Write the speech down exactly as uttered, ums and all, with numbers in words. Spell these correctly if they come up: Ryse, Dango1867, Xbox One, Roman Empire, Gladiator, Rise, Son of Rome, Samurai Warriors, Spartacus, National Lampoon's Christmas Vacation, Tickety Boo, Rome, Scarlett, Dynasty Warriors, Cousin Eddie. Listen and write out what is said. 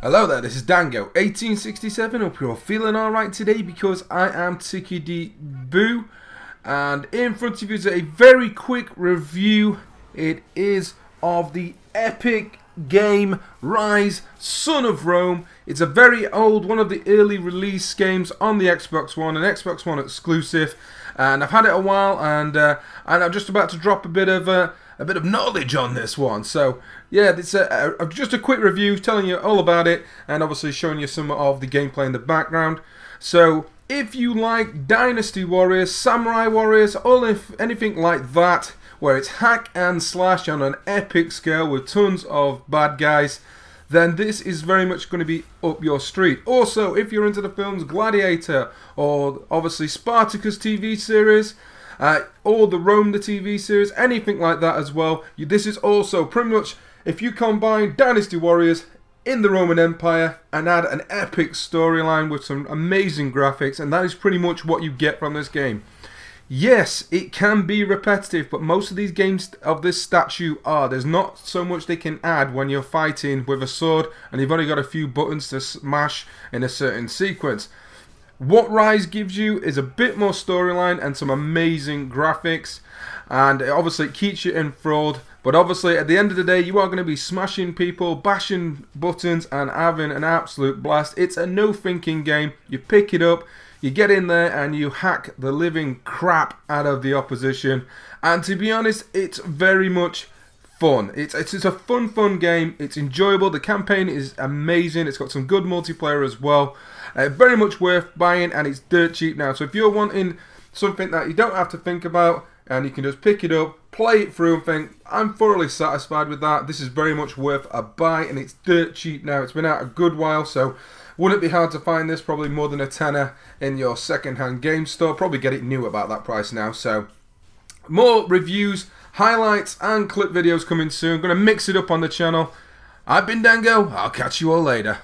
Hello there, this is Dango eighteen sixty-seven, hope you're all feeling alright today because I am Tickety Boo, and in front of you is a very quick review. It is of the epic game Rise, Son of Rome. It's a very old, one of the early release games on the Xbox One, an Xbox One exclusive, and I've had it a while, and, uh, and I'm just about to drop a bit of... Uh, A bit of knowledge on this one. So yeah, it's a, a, just a quick review telling you all about it and obviously showing you some of the gameplay in the background. So if you like Dynasty Warriors, Samurai Warriors, all if anything like that, where it's hack and slash on an epic scale with tons of bad guys, then this is very much going to be up your street. Also, if you're into the films Gladiator or obviously Spartacus T V series, Uh, or the Rome, the T V series, anything like that as well. You, this is also pretty much, if you combine Dynasty Warriors in the Roman Empire and add an epic storyline with some amazing graphics, and that is pretty much what you get from this game. Yes, it can be repetitive, but most of these games of this statue are. There's not so much they can add when you're fighting with a sword and you've only got a few buttons to smash in a certain sequence. What Rise gives you is a bit more storyline and some amazing graphics, and it obviously keeps you in fraud, but obviously at the end of the day you are going to be smashing people, bashing buttons and having an absolute blast. It's a no thinking game. You pick it up, you get in there and you hack the living crap out of the opposition, and to be honest, it's very much fun. It's, it's, it's a fun, fun game. It's enjoyable. The campaign is amazing. It's got some good multiplayer as well. Uh, very much worth buying, and it's dirt cheap now. So if you're wanting something that you don't have to think about and you can just pick it up, play it through and think, I'm thoroughly satisfied with that, this is very much worth a buy, and it's dirt cheap now. It's been out a good while, so wouldn't it be hard to find this? Probably more than a tenner in your second-hand game store. Probably get it new about that price now, so... More reviews, highlights and clip videos coming soon. I'm going to mix it up on the channel. I've been Dango. I'll catch you all later.